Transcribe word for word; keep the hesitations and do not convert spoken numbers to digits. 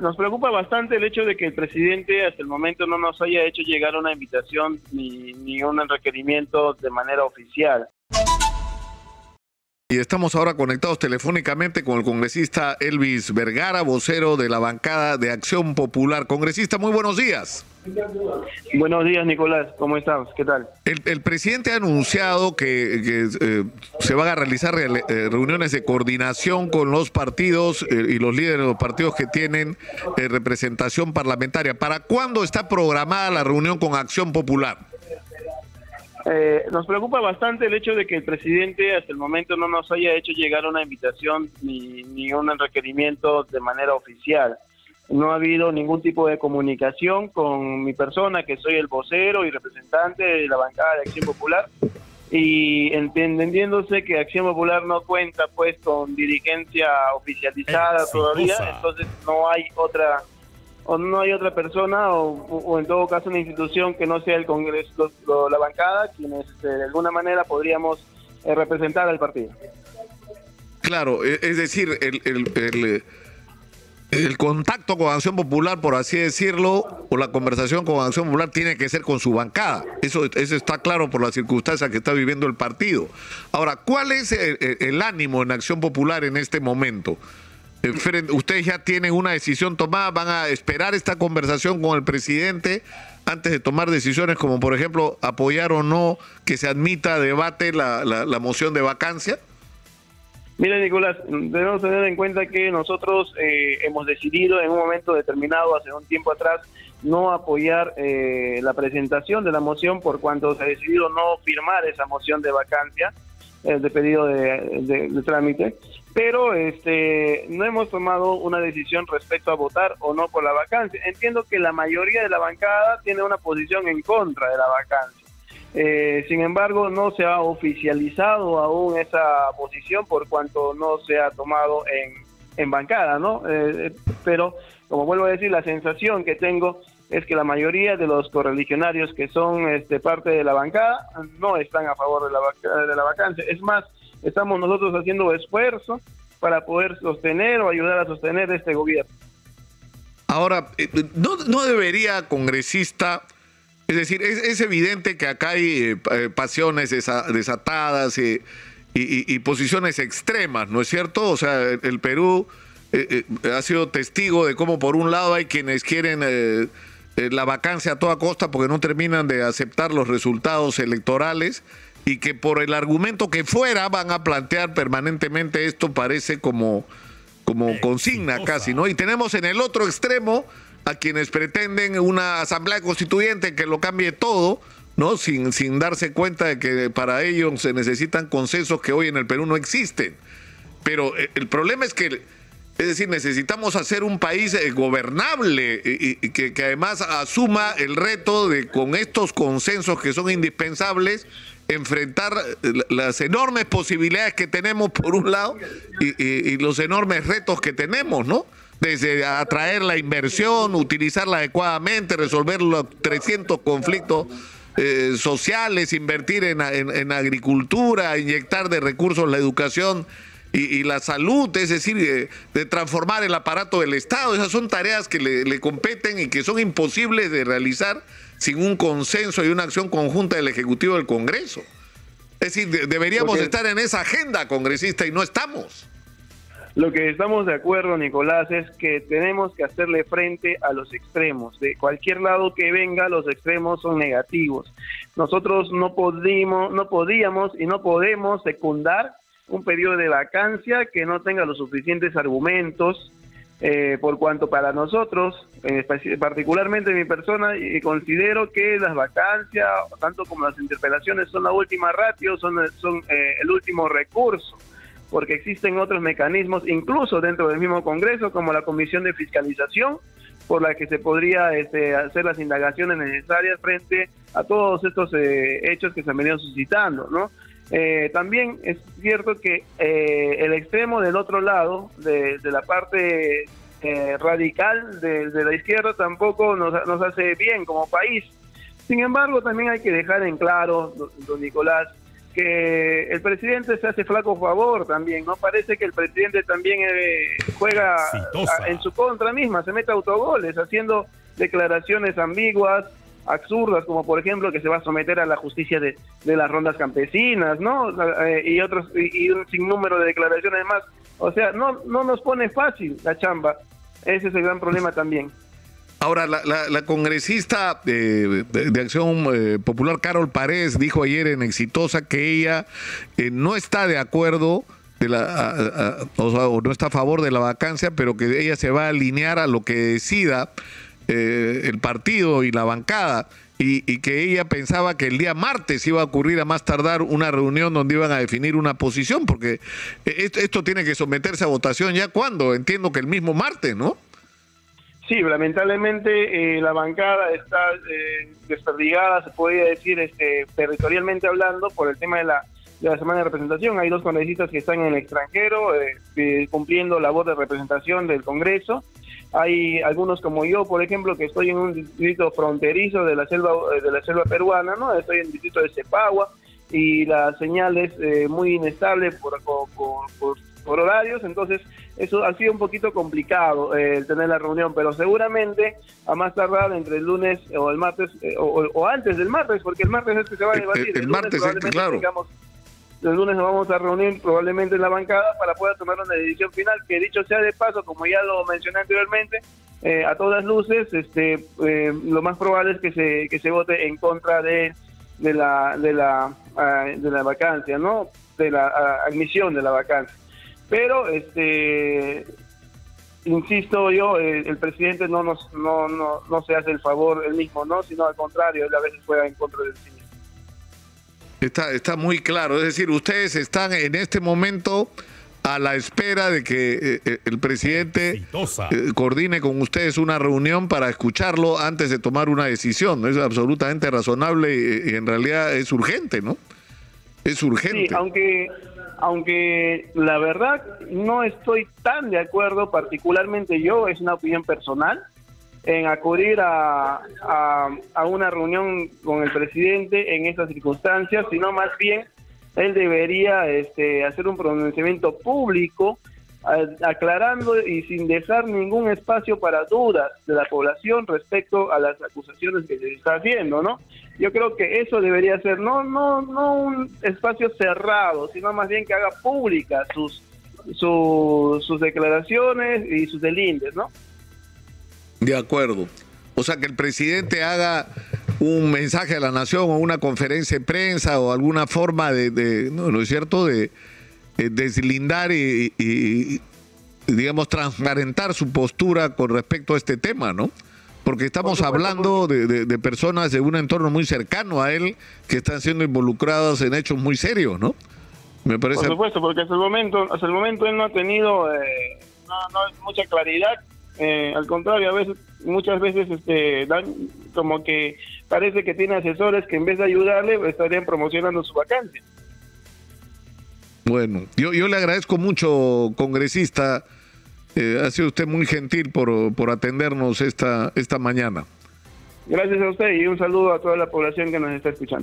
Nos preocupa bastante el hecho de que el presidente hasta el momento no nos haya hecho llegar una invitación ni, ni un requerimiento de manera oficial. Y estamos ahora conectados telefónicamente con el congresista Elvis Vergara, vocero de la bancada de Acción Popular. Congresista, muy buenos días. Buenos días, Nicolás. ¿Cómo estás? ¿Qué tal? El, el presidente ha anunciado que, que eh, se van a realizar re, eh, reuniones de coordinación con los partidos eh, y los líderes de los partidos que tienen eh, representación parlamentaria. ¿Para cuándo está programada la reunión con Acción Popular? Eh, nos preocupa bastante el hecho de que el presidente hasta el momento no nos haya hecho llegar una invitación ni, ni un requerimiento de manera oficial. No ha habido ningún tipo de comunicación con mi persona, que soy el vocero y representante de la bancada de Acción Popular, y entendiéndose que Acción Popular no cuenta pues con dirigencia oficializada Exitosa. Todavía, entonces no hay otra o no hay otra persona o, o en todo caso una institución que no sea el Congreso, lo, lo, la bancada, quienes de alguna manera podríamos eh, representar al partido. Claro, es decir, el, el, el El contacto con Acción Popular, por así decirlo, o la conversación con Acción Popular tiene que ser con su bancada. Eso, eso está claro por las circunstancias que está viviendo el partido. Ahora, ¿cuál es el, el ánimo en Acción Popular en este momento? Ustedes ya tienen una decisión tomada, van a esperar esta conversación con el presidente antes de tomar decisiones como, por ejemplo, apoyar o no que se admita a debate la, la, la moción de vacancia. Mira, Nicolás, debemos tener en cuenta que nosotros eh, hemos decidido en un momento determinado, hace un tiempo atrás, no apoyar eh, la presentación de la moción, por cuanto se ha decidido no firmar esa moción de vacancia, eh, de pedido de, de, de trámite, pero este, no hemos tomado una decisión respecto a votar o no por la vacancia. Entiendo que la mayoría de la bancada tiene una posición en contra de la vacancia. Eh, sin embargo, no se ha oficializado aún esa posición por cuanto no se ha tomado en, en bancada, ¿no? Eh, pero, como vuelvo a decir, la sensación que tengo es que la mayoría de los correligionarios que son este, parte de la bancada no están a favor de la, de la vacancia. Es más, estamos nosotros haciendo esfuerzo para poder sostener o ayudar a sostener este gobierno. Ahora, ¿no, no debería, congresista... Es decir, es, es evidente que acá hay eh, pasiones desa, desatadas y, y, y posiciones extremas, ¿no es cierto? O sea, el, el Perú eh, eh, ha sido testigo de cómo por un lado hay quienes quieren eh, eh, la vacancia a toda costa porque no terminan de aceptar los resultados electorales y que por el argumento que fuera van a plantear permanentemente esto, parece como, como consigna casi, ¿no? Y tenemos en el otro extremo a quienes pretenden una asamblea constituyente que lo cambie todo, ¿no? Sin, sin darse cuenta de que para ellos se necesitan consensos que hoy en el Perú no existen. Pero el problema es que, es decir, necesitamos hacer un país gobernable y, y que, que además asuma el reto de, con estos consensos que son indispensables, enfrentar las enormes posibilidades que tenemos por un lado y, y, y los enormes retos que tenemos, ¿no? Desde atraer la inversión, utilizarla adecuadamente, resolver los trescientos conflictos eh, sociales, invertir en, en, en agricultura, inyectar de recursos la educación y, y la salud, es decir, de, de transformar el aparato del Estado. Esas son tareas que le, le competen y que son imposibles de realizar sin un consenso y una acción conjunta del Ejecutivo y del Congreso. Es decir, de, deberíamos Porque... estar en esa agenda, congresista, y no estamos. Lo que estamos de acuerdo, Nicolás, es que tenemos que hacerle frente a los extremos. De cualquier lado que venga, los extremos son negativos. Nosotros no podíamos, no podíamos y no podemos secundar un periodo de vacancia que no tenga los suficientes argumentos, eh, por cuanto para nosotros, eh, particularmente mi persona, eh, considero que las vacancias, tanto como las interpelaciones, son la última ratio, son, son eh, el último recurso, porque existen otros mecanismos, incluso dentro del mismo Congreso, como la Comisión de Fiscalización, por la que se podría este, hacer las indagaciones necesarias frente a todos estos eh, hechos que se han venido suscitando, ¿no? Eh, también es cierto que eh, el extremo del otro lado, de, de la parte eh, radical de, de la izquierda, tampoco nos, nos hace bien como país. Sin embargo, también hay que dejar en claro, don Nicolás, que el presidente se hace flaco favor también, ¿no? Parece que el presidente también eh, juega a, en su contra misma, se mete autogoles, haciendo declaraciones ambiguas, absurdas, como por ejemplo que se va a someter a la justicia de, de las rondas campesinas, ¿no? Eh, y otros y, y un sinnúmero de declaraciones más. O sea, no, no nos pone fácil la chamba. Ese es el gran problema también. Ahora, la, la, la congresista de, de, de Acción eh, Popular, Carol Párez, dijo ayer en Exitosa que ella eh, no está de acuerdo, de la, a, a, o, sea, o no está a favor de la vacancia, pero que ella se va a alinear a lo que decida eh, el partido y la bancada, y, y que ella pensaba que el día martes iba a ocurrir a más tardar una reunión donde iban a definir una posición, porque esto, esto tiene que someterse a votación ya cuando, entiendo que el mismo martes, ¿no? Sí, lamentablemente eh, la bancada está eh, desperdigada, se podría decir, este, territorialmente hablando, por el tema de la, de la semana de representación. Hay dos congresistas que están en el extranjero eh, eh, cumpliendo la labor de representación del Congreso. Hay algunos como yo, por ejemplo, que estoy en un distrito fronterizo de la selva de la selva peruana, ¿no? Estoy en el distrito de Sepahua y la señal es eh, muy inestable por, por, por por horarios, entonces eso ha sido un poquito complicado eh, el tener la reunión, pero seguramente a más tardar entre el lunes o el martes, eh, o, o antes del martes, porque el martes es que se va a debatir. El, el, el martes, lunes, es, claro. Digamos, el lunes nos vamos a reunir probablemente en la bancada para poder tomar una decisión final, que dicho sea de paso, como ya lo mencioné anteriormente, eh, a todas luces, este, eh, lo más probable es que se, que se vote en contra de, de, la, de, la, uh, de la vacancia, ¿no? De la uh, admisión de la vacancia. Pero, este, insisto yo, el, el presidente no nos no, no, no se hace el favor él mismo, ¿no? Sino al contrario, él a veces juega en contra del cine. Está, está muy claro, es decir, ustedes están en este momento a la espera de que eh, el presidente eh, coordine con ustedes una reunión para escucharlo antes de tomar una decisión. Es absolutamente razonable y, y en realidad es urgente, ¿no? Es urgente. Sí, aunque... Aunque la verdad no estoy tan de acuerdo, particularmente yo, es una opinión personal, en acudir a, a, a una reunión con el presidente en estas circunstancias, sino más bien él debería este, hacer un pronunciamiento público aclarando y sin dejar ningún espacio para dudas de la población respecto a las acusaciones que se está haciendo, ¿no? Yo creo que eso debería ser, no no no un espacio cerrado, sino más bien que haga pública sus su, sus declaraciones y sus delindes, ¿no? De acuerdo. O sea, que el presidente haga un mensaje a la nación o una conferencia de prensa o alguna forma de, de no, ¿no es cierto?, de deslindar y, y, y, digamos, transparentar su postura con respecto a este tema, ¿no? Porque estamos hablando de, de, de personas de un entorno muy cercano a él que están siendo involucradas en hechos muy serios, ¿no? Me parece... Por supuesto, porque hasta el momento, hasta el momento él no ha tenido eh, no, no mucha claridad. Eh, al contrario, a veces, muchas veces este, dan como que parece que tiene asesores que en vez de ayudarle estarían promocionando su vacancia. Bueno, yo, yo le agradezco mucho, congresista. Eh, ha sido usted muy gentil por, por atendernos esta, esta mañana. Gracias a usted y un saludo a toda la población que nos está escuchando.